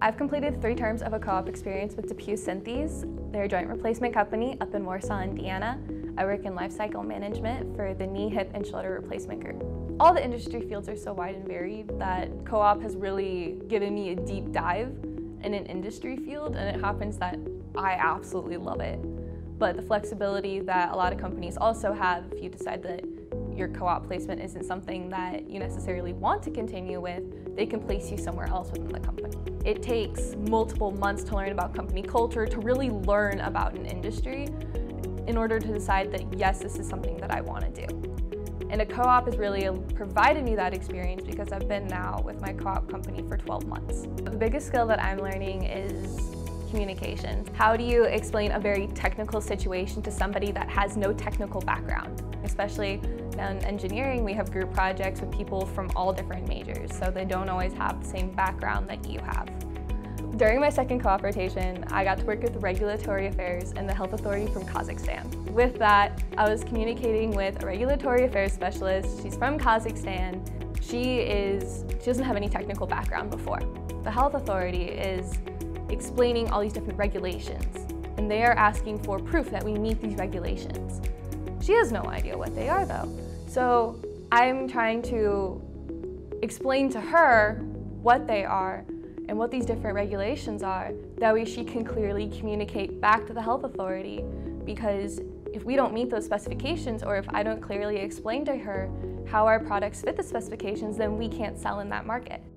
I've completed 3 terms of a co-op experience with DePuy Synthes. They're a joint replacement company up in Warsaw, Indiana. I work in lifecycle management for the knee, hip, and shoulder replacement group. All the industry fields are so wide and varied that co-op has really given me a deep dive in an industry field, and it happens that I absolutely love it. But the flexibility that a lot of companies also have, if you decide that your co-op placement isn't something that you necessarily want to continue with, they can place you somewhere else within the company. It takes multiple months to learn about company culture, to really learn about an industry in order to decide that, yes, this is something that I want to do. And a co-op has really provided me that experience because I've been now with my co-op company for 12 months. The biggest skill that I'm learning is communication. How do you explain a very technical situation to somebody that has no technical background? Especially now in engineering, we have group projects with people from all different majors, so they don't always have the same background that you have. During my second co-op rotation, I got to work with regulatory affairs and the health authority from Kazakhstan. With that, I was communicating with a regulatory affairs specialist. She's from Kazakhstan. She doesn't have any technical background before. The health authority is explaining all these different regulations, and they are asking for proof that we meet these regulations. She has no idea what they are, though. So I'm trying to explain to her what they are and what these different regulations are. That way she can clearly communicate back to the health authority, because if we don't meet those specifications, or if I don't clearly explain to her how our products fit the specifications, then we can't sell in that market.